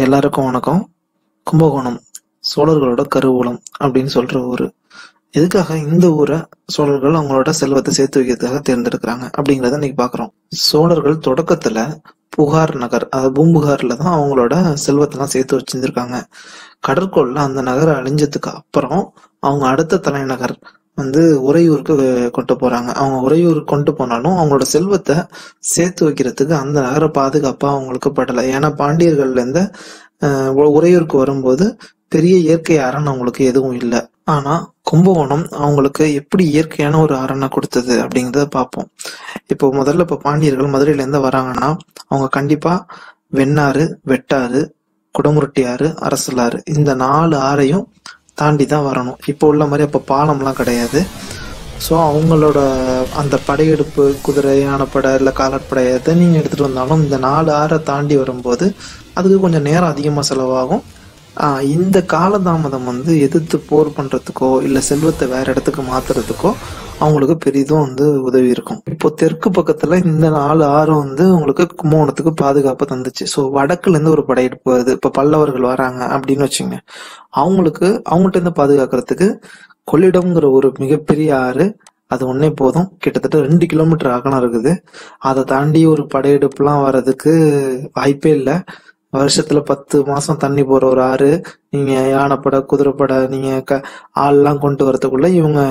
எல்லாருக்கும் வணக்கம். கும்பகோணம் சோழர்களோட கருவூலம் அப்படின்னு சொல்ற ஊரு. எதுக்காக இந்த ஊரை சோழர்கள் அவங்களோட செல்வத்தை சேர்த்து வைக்கிறதுக்காக தேர்ந்தெடுக்கிறாங்க அப்படிங்கிறத இன்னைக்கு பாக்குறோம். சோழர்கள் தொடக்கத்துல புகார் நகர், அதாவது பூம்புகார்ல தான் அவங்களோட செல்வத்தெல்லாம் சேர்த்து வச்சிருந்திருக்காங்க. கடற்கொள்ள அந்த நகரை அழிஞ்சதுக்கு அப்புறம் அவங்க அடுத்த தலைநகர் உறையூருக்கு கொண்டு போறாங்க. அவங்க உறையூருக்கு கொண்டு போனாலும் அவங்களோட செல்வத்தை சேர்த்து வைக்கிறதுக்கு அந்த நகர பாதுகாப்பா அவங்களுக்கு படலை. ஏன்னா பாண்டியர்கள்ல இருந்து உறையூருக்கு வரும்போது பெரிய இயற்கை அரண் அவங்களுக்கு எதுவும் இல்லை. ஆனா கும்பகோணம் அவங்களுக்கு எப்படி இயற்கையான ஒரு அரணை கொடுத்தது அப்படிங்கிறத பார்ப்போம். இப்போ பாண்டியர்கள் மதுரையில இருந்து வராங்கன்னா அவங்க கண்டிப்பா வெண்ணாறு, வெட்டாறு, குடமுருட்டியாறு, அரசலாறு இந்த 4 ஆறையும் தாண்டி தான் வரணும். இப்போ உள்ள மாதிரி அப்போ பாலம்லாம் கிடையாது. ஸோ அவங்களோட அந்த படையெடுப்பு, குதிரை, யானைப்படை இல்லை காலாட்படை எதை நீங்கள் எடுத்துகிட்டு வந்தாலும் இந்த 4 ஆறை தாண்டி வரும்போது அதுக்கு கொஞ்சம் நேரம் அதிகமாக செலவாகும். இந்த காலதாமதம் எதிர்த்து போர் பண்ணுறதுக்கோ இல்லை செல்வத்தை வேற இடத்துக்கு மாற்றுறதுக்கோ அவங்களுக்கு பெரிதும் உதவி இருக்கும். இப்போ தெற்கு பக்கத்துல இந்த 4 ஆறு உங்களுக்கு கும்பகோணத்துக்கு பாதுகாப்பு தந்துச்சு. ஸோ வடக்குல இருந்து ஒரு படையெடுப்பு வருது. இப்போ பல்லவர்கள் வராங்க அப்படின்னு வச்சுங்க. அவங்கள்ட்ட இருந்து பாதுகாக்கிறதுக்கு கொள்ளிடம்ங்கிற ஒரு மிகப்பெரிய ஆறு, அது ஒன்னே போதும். கிட்டத்தட்ட 2 கிலோமீட்டர் அகலம் இருக்குது. அதை தாண்டி ஒரு படையெடுப்புலாம் வர்றதுக்கு வாய்ப்பே இல்லை. வருஷத்துல 10 மாசம் தண்ணி போற ஒரு ஆறு. நீங்க யானைப்படை, குதிரைப்படை, நீங்க ஆள்லாம் கொண்டு வரதுக்குள்ள இவங்க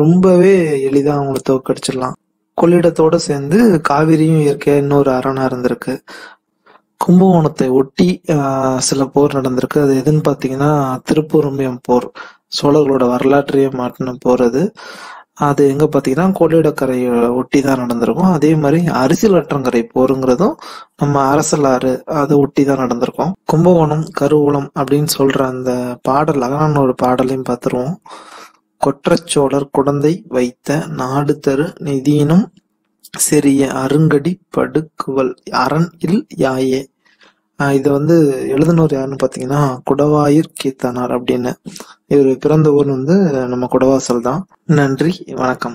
ரொம்பவே எளிதா அவங்களை தோக்கடிச்சிடலாம். கொள்ளிடத்தோட சேர்ந்து காவிரியும் இயற்கையா இன்னொரு அரணா இருந்திருக்கு. கும்பகோணத்தை ஒட்டி சில போர் நடந்திருக்கு. அது எதுன்னு பாத்தீங்கன்னா திருப்பூரம்பியம் போர், சோழர்களோட வரலாற்றையே மாற்றின போர். அது எங்க பாத்தீங்கன்னா கொள்ளிடக்கரையை ஒட்டி தான் நடந்திருக்கும். அதே மாதிரி அரிசிலாற்றங்கரை போருங்கிறதும் நம்ம அரசலாறு அதை ஒட்டி தான் நடந்திருக்கும். கும்பகோணம் கருவூலம் அப்படின்னு சொல்ற அந்த பாடல், அகனானோட பாடலையும் பார்த்துருவோம். கொற்றச்சோழர் குடந்தை வைத்த நாடு தரு நிதியினும் சிறிய அருங்கடி படுக்குவல் அரண் இல் யாயே. இது எழுதுனோர் யாருன்னு பாத்தீங்கன்னா குடவாயிர் கீர்த்தனார் அப்படின்னு. இவர் பிறந்த ஊர் நம்ம குடவாசல் தான். நன்றி, வணக்கம்.